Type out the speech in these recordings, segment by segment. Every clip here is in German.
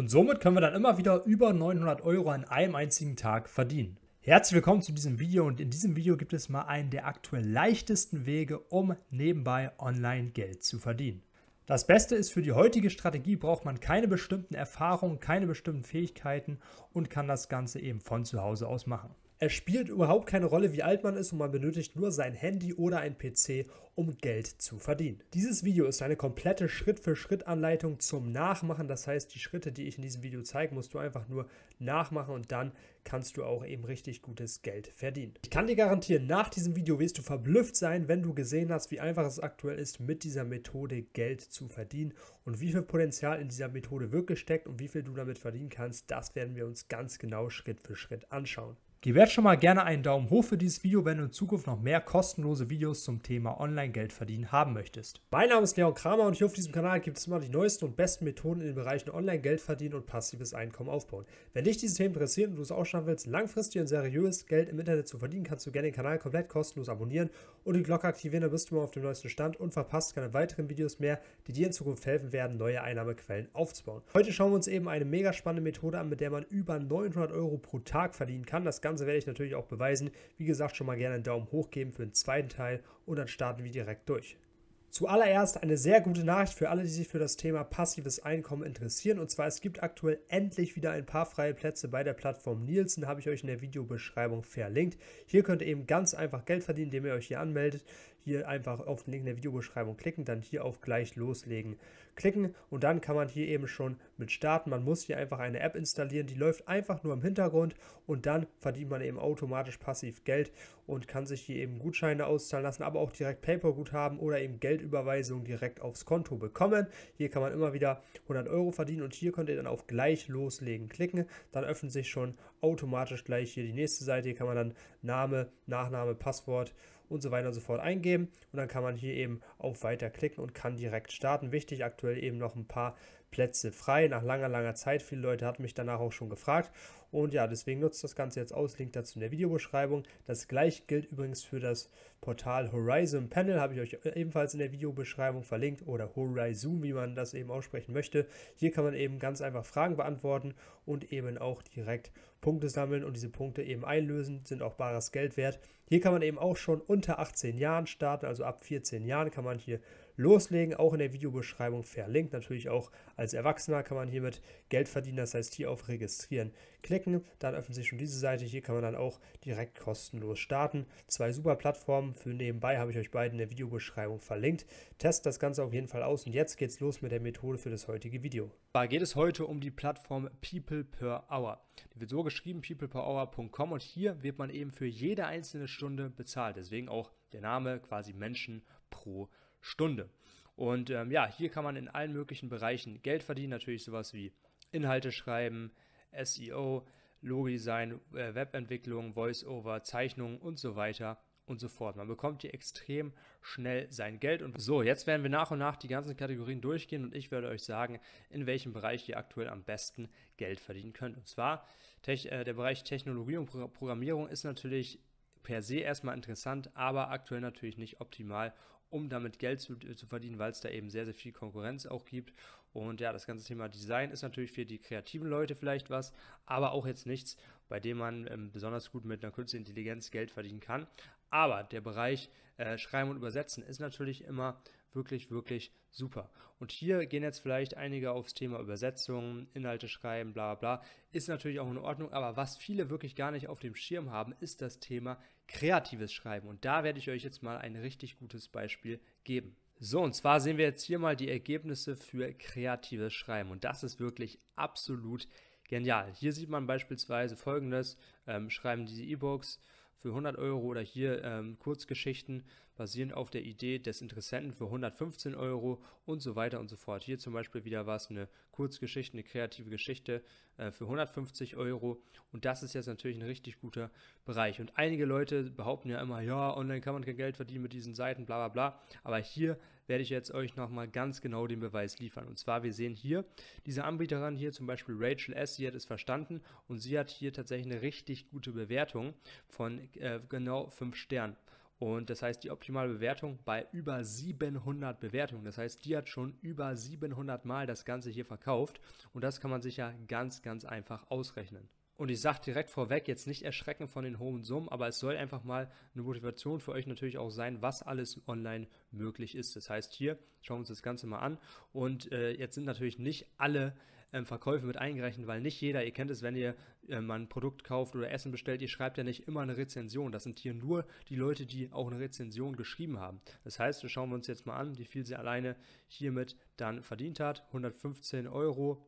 Und somit können wir dann immer wieder über 900 Euro an einem einzigen Tag verdienen. Herzlich willkommen zu diesem Video, und in diesem Video gibt es mal einen der aktuell leichtesten Wege, um nebenbei online Geld zu verdienen. Das Beste ist, für die heutige Strategie braucht man keine bestimmten Erfahrungen, keine bestimmten Fähigkeiten und kann das Ganze eben von zu Hause aus machen. Es spielt überhaupt keine Rolle, wie alt man ist, und man benötigt nur sein Handy oder ein PC, um Geld zu verdienen. Dieses Video ist eine komplette Schritt-für-Schritt-Anleitung zum Nachmachen. Das heißt, die Schritte, die ich in diesem Video zeige, musst du einfach nur nachmachen, und dann kannst du auch eben richtig gutes Geld verdienen. Ich kann dir garantieren, nach diesem Video wirst du verblüfft sein, wenn du gesehen hast, wie einfach es aktuell ist, mit dieser Methode Geld zu verdienen, und wie viel Potenzial in dieser Methode wirklich steckt und wie viel du damit verdienen kannst. Das werden wir uns ganz genau Schritt für Schritt anschauen. Gib jetzt schon mal gerne einen Daumen hoch für dieses Video, wenn du in Zukunft noch mehr kostenlose Videos zum Thema Online-Geld verdienen haben möchtest. Mein Name ist Leon Kramer, und hier auf diesem Kanal gibt es immer die neuesten und besten Methoden in den Bereichen Online-Geld verdienen und passives Einkommen aufbauen. Wenn dich diese Themen interessieren und du es auch schaffen willst, langfristig und seriös Geld im Internet zu verdienen, kannst du gerne den Kanal komplett kostenlos abonnieren und die Glocke aktivieren, dann bist du immer auf dem neuesten Stand und verpasst keine weiteren Videos mehr, die dir in Zukunft helfen werden, neue Einnahmequellen aufzubauen. Heute schauen wir uns eben eine mega spannende Methode an, mit der man über 900 Euro pro Tag verdienen kann. Das Ganze werde ich natürlich auch beweisen. Wie gesagt, schon mal gerne einen Daumen hoch geben für den zweiten Teil, und dann starten wir direkt durch. Zuallererst eine sehr gute Nachricht für alle, die sich für das Thema passives Einkommen interessieren. Und zwar, es gibt aktuell endlich wieder ein paar freie Plätze bei der Plattform Nielsen, habe ich euch in der Videobeschreibung verlinkt. Hier könnt ihr eben ganz einfach Geld verdienen, indem ihr euch hier anmeldet. Hier einfach auf den Link in der Videobeschreibung klicken, dann hier auf gleich loslegen klicken, und dann kann man hier eben schon mit starten. Man muss hier einfach eine App installieren, die läuft einfach nur im Hintergrund, und dann verdient man eben automatisch passiv Geld und kann sich hier eben Gutscheine auszahlen lassen, aber auch direkt PayPal-Guthaben oder eben Geldüberweisungen direkt aufs Konto bekommen. Hier kann man immer wieder 100 Euro verdienen, und hier könnt ihr dann auf gleich loslegen klicken, dann öffnet sich schon automatisch gleich hier die nächste Seite. Hier kann man dann Name, Nachname, Passwort und so weiter und so fort eingeben, und dann kann man hier eben auf weiter klicken und kann direkt starten. Wichtig, aktuell eben noch ein paar Plätze frei, nach langer Zeit. Viele Leute hatten mich danach auch schon gefragt, und ja, deswegen nutzt das Ganze jetzt aus. Link dazu in der Videobeschreibung. Das gleiche gilt übrigens für das Portal Horizon Panel, habe ich euch ebenfalls in der Videobeschreibung verlinkt, oder Horizon, wie man das eben aussprechen möchte. Hier kann man eben ganz einfach Fragen beantworten und eben auch direkt Punkte sammeln und diese Punkte eben einlösen, sind auch bares Geld wert. Hier kann man eben auch schon unter 18 Jahren starten, also ab 14 Jahren kann man hier loslegen, auch in der Videobeschreibung verlinkt. Natürlich auch als Erwachsener kann man hiermit Geld verdienen, das heißt hier auf Registrieren klicken, dann öffnet sich schon diese Seite. Hier kann man dann auch direkt kostenlos starten. Zwei super Plattformen für nebenbei habe ich euch beiden in der Videobeschreibung verlinkt. Testet das Ganze auf jeden Fall aus, und jetzt geht's los mit der Methode für das heutige Video. Da geht es heute um die Plattform PeoplePerHour. Die wird so geschrieben, PeoplePerHour.com, und hier wird man eben für jede einzelne Stunde bezahlt. Deswegen auch der Name, quasi Menschen pro Stunde. Und ja, hier kann man in allen möglichen Bereichen Geld verdienen. Natürlich sowas wie Inhalte schreiben, SEO, Logo-Design, Webentwicklung, Voice-Over, Zeichnungen und so weiter und so fort. Man bekommt hier extrem schnell sein Geld. Und so, jetzt werden wir nach und nach die ganzen Kategorien durchgehen, und ich werde euch sagen, in welchem Bereich ihr aktuell am besten Geld verdienen könnt. Und zwar der Bereich Technologie und Programmierung ist natürlich per se erstmal interessant, aber aktuell natürlich nicht optimal, um damit Geld zu verdienen, weil es da eben sehr, sehr viel Konkurrenz auch gibt. Und ja, das ganze Thema Design ist natürlich für die kreativen Leute vielleicht was, aber auch jetzt nichts, bei dem man besonders gut mit einer künstlichen Intelligenz Geld verdienen kann. Aber der Bereich Schreiben und Übersetzen ist natürlich immer wirklich, wirklich super. Und hier gehen jetzt vielleicht einige aufs Thema Übersetzung, Inhalte schreiben, bla bla. Ist natürlich auch in Ordnung, aber was viele wirklich gar nicht auf dem Schirm haben, ist das Thema kreatives Schreiben. Und da werde ich euch jetzt mal ein richtig gutes Beispiel geben. So, und zwar sehen wir jetzt hier mal die Ergebnisse für kreatives Schreiben. Und das ist wirklich absolut genial. Hier sieht man beispielsweise Folgendes: Schreiben diese E-Books für 100 Euro oder hier Kurzgeschichten basierend auf der Idee des Interessenten für 115 Euro und so weiter und so fort. Hier zum Beispiel wieder was, eine Kurzgeschichte, eine kreative Geschichte für 150 Euro, und das ist jetzt natürlich ein richtig guter Bereich. Und einige Leute behaupten ja immer, ja, online kann man kein Geld verdienen mit diesen Seiten, bla bla bla, aber hier werde ich jetzt euch nochmal ganz genau den Beweis liefern. Und zwar, wir sehen hier diese Anbieterin hier, zum Beispiel Rachel S., sie hat es verstanden, und sie hat hier tatsächlich eine richtig gute Bewertung von genau 5 Sternen. Und das heißt, die optimale Bewertung bei über 700 Bewertungen. Das heißt, die hat schon über 700 Mal das Ganze hier verkauft. Und das kann man sich ja ganz, ganz einfach ausrechnen. Und ich sage direkt vorweg, jetzt nicht erschrecken von den hohen Summen, aber es soll einfach mal eine Motivation für euch natürlich auch sein, was alles online möglich ist. Das heißt, hier schauen wir uns das Ganze mal an. Und jetzt sind natürlich nicht alle Verkäufe mit eingerechnet, weil nicht jeder, ihr kennt es, wenn ihr mal ein Produkt kauft oder Essen bestellt, ihr schreibt ja nicht immer eine Rezension. Das sind hier nur die Leute, die auch eine Rezension geschrieben haben. Das heißt, schauen wir uns jetzt mal an, wie viel sie alleine hiermit dann verdient hat. 115 Euro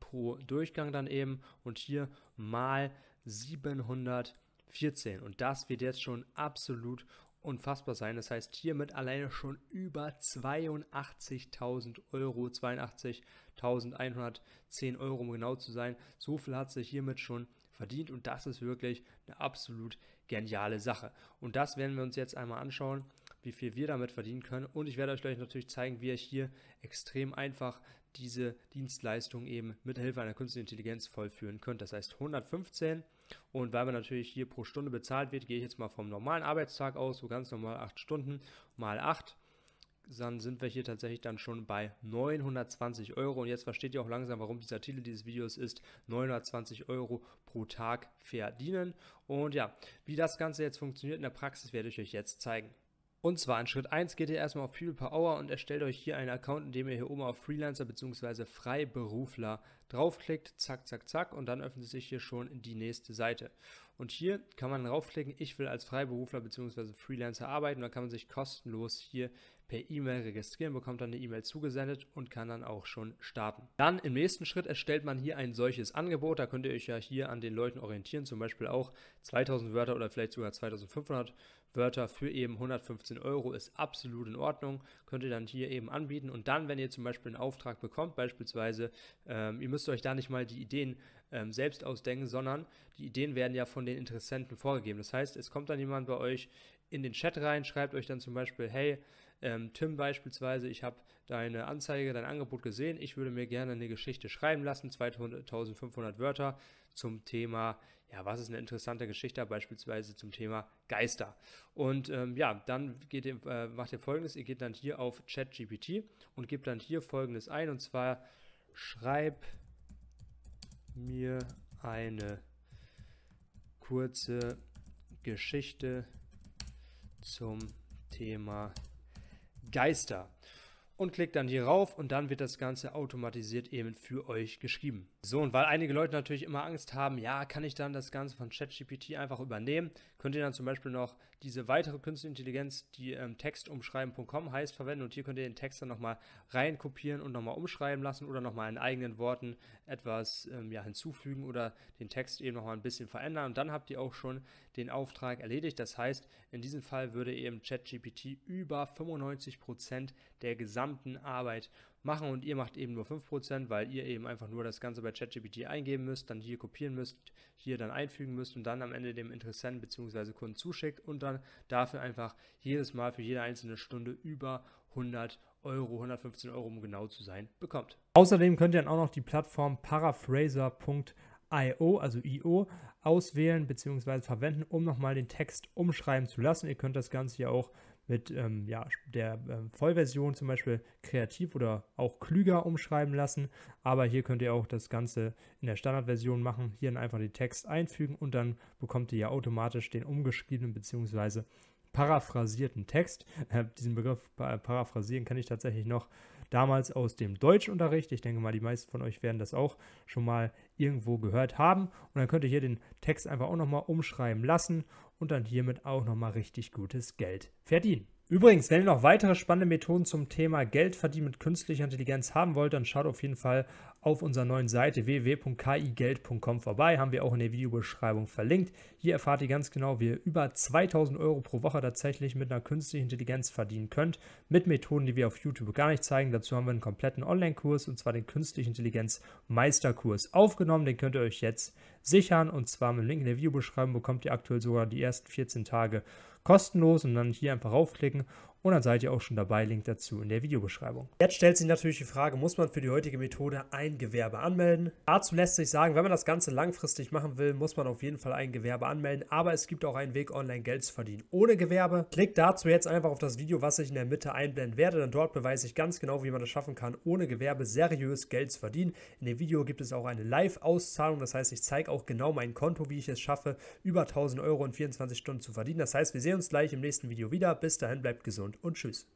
pro Durchgang dann eben und hier mal 714. Und das wird jetzt schon absolut unfassbar sein. Das heißt, hiermit alleine schon über 82.000 Euro, 82.110 Euro, um genau zu sein. So viel hat sich hiermit schon verdient und das ist wirklich eine absolut geniale Sache. Und das werden wir uns jetzt einmal anschauen, wie viel wir damit verdienen können. Und ich werde euch gleich natürlich zeigen, wie ihr hier extrem einfach diese Dienstleistung eben mit Hilfe einer künstlichen Intelligenz vollführen könnt. Das heißt 115 und weil man natürlich hier pro Stunde bezahlt wird, gehe ich jetzt mal vom normalen Arbeitstag aus, so ganz normal 8 Stunden mal 8. Dann sind wir hier tatsächlich dann schon bei 920 Euro und jetzt versteht ihr auch langsam, warum dieser Titel dieses Videos ist, 920 Euro pro Tag verdienen. Und ja, wie das Ganze jetzt funktioniert in der Praxis, werde ich euch jetzt zeigen. Und zwar in Schritt 1 geht ihr erstmal auf PeoplePerHour und erstellt euch hier einen Account, indem ihr hier oben auf Freelancer bzw. Freiberufler draufklickt, zack, zack, zack und dann öffnet sich hier schon die nächste Seite. Und hier kann man draufklicken, ich will als Freiberufler bzw. Freelancer arbeiten und dann kann man sich kostenlos hier per E-Mail registrieren, bekommt dann eine E-Mail zugesendet und kann dann auch schon starten. Dann im nächsten Schritt erstellt man hier ein solches Angebot, da könnt ihr euch ja hier an den Leuten orientieren, zum Beispiel auch 2000 Wörter oder vielleicht sogar 2500 Wörter für eben 115 Euro ist absolut in Ordnung, könnt ihr dann hier eben anbieten und dann, wenn ihr zum Beispiel einen Auftrag bekommt, beispielsweise, ihr müsst euch da nicht mal die Ideen selbst ausdenken, sondern die Ideen werden ja von den Interessenten vorgegeben. Das heißt, es kommt dann jemand bei euch in den Chat rein, schreibt euch dann zum Beispiel, hey, Tim beispielsweise, ich habe deine Anzeige, dein Angebot gesehen, ich würde mir gerne eine Geschichte schreiben lassen, 2500 Wörter zum Thema, ja, was ist eine interessante Geschichte, beispielsweise zum Thema Geister. Und ja, dann geht ihr, macht ihr Folgendes, ihr geht dann hier auf ChatGPT und gebt dann hier Folgendes ein, und zwar, schreib mir eine kurze Geschichte zum Thema Geister. Und klickt dann hier rauf und dann wird das Ganze automatisiert eben für euch geschrieben. So, und weil einige Leute natürlich immer Angst haben, ja, kann ich dann das Ganze von ChatGPT einfach übernehmen, könnt ihr dann zum Beispiel noch diese weitere Künstliche Intelligenz, die Textumschreiben.com heißt, verwenden und hier könnt ihr den Text dann nochmal reinkopieren und nochmal umschreiben lassen oder nochmal in eigenen Worten etwas ja, hinzufügen oder den Text eben nochmal ein bisschen verändern und dann habt ihr auch schon den Auftrag erledigt. Das heißt, in diesem Fall würde eben ChatGPT über 95% der gesamten Arbeit machen und ihr macht eben nur 5%, weil ihr eben einfach nur das Ganze bei ChatGPT eingeben müsst, dann hier kopieren müsst, hier dann einfügen müsst und dann am Ende dem Interessenten bzw. Kunden zuschickt und dann dafür einfach jedes Mal für jede einzelne Stunde über 100 Euro, 115 Euro, um genau zu sein, bekommt. Außerdem könnt ihr dann auch noch die Plattform paraphraser.io, also IO, auswählen bzw. verwenden, um nochmal den Text umschreiben zu lassen. Ihr könnt das Ganze hier auch mit ja, der Vollversion zum Beispiel kreativ oder auch klüger umschreiben lassen. Aber hier könnt ihr auch das Ganze in der Standardversion machen, hier einfach den Text einfügen und dann bekommt ihr ja automatisch den umgeschriebenen bzw. paraphrasierten Text. Diesen Begriff paraphrasieren kann ich tatsächlich noch damals aus dem Deutschunterricht. Ich denke mal, die meisten von euch werden das auch schon mal irgendwo gehört haben. Und dann könnt ihr hier den Text einfach auch nochmal umschreiben lassen und dann hiermit auch nochmal richtig gutes Geld verdienen. Übrigens, wenn ihr noch weitere spannende Methoden zum Thema Geldverdienen mit künstlicher Intelligenz haben wollt, dann schaut auf jeden Fall auf unserer neuen Seite www.kigeld.com vorbei, haben wir auch in der Videobeschreibung verlinkt. Hier erfahrt ihr ganz genau, wie ihr über 2000 Euro pro Woche tatsächlich mit einer künstlichen Intelligenz verdienen könnt, mit Methoden, die wir auf YouTube gar nicht zeigen. Dazu haben wir einen kompletten Online-Kurs und zwar den Künstliche Intelligenz Meisterkurs aufgenommen. Den könnt ihr euch jetzt sichern und zwar mit dem Link in der Videobeschreibung bekommt ihr aktuell sogar die ersten 14 Tage kostenlos und dann hier einfach raufklicken Und dann seid ihr auch schon dabei, Link dazu in der Videobeschreibung. Jetzt stellt sich natürlich die Frage, muss man für die heutige Methode ein Gewerbe anmelden? Dazu lässt sich sagen, wenn man das Ganze langfristig machen will, muss man auf jeden Fall ein Gewerbe anmelden, aber es gibt auch einen Weg, online Geld zu verdienen ohne Gewerbe. Klickt dazu jetzt einfach auf das Video, was ich in der Mitte einblenden werde, denn dort beweise ich ganz genau, wie man es schaffen kann, ohne Gewerbe seriös Geld zu verdienen. In dem Video gibt es auch eine Live-Auszahlung, das heißt, ich zeige auch genau mein Konto, wie ich es schaffe, über 1.000 Euro in 24 Stunden zu verdienen. Das heißt, wir sehen uns gleich im nächsten Video wieder. Bis dahin, bleibt gesund und tschüss.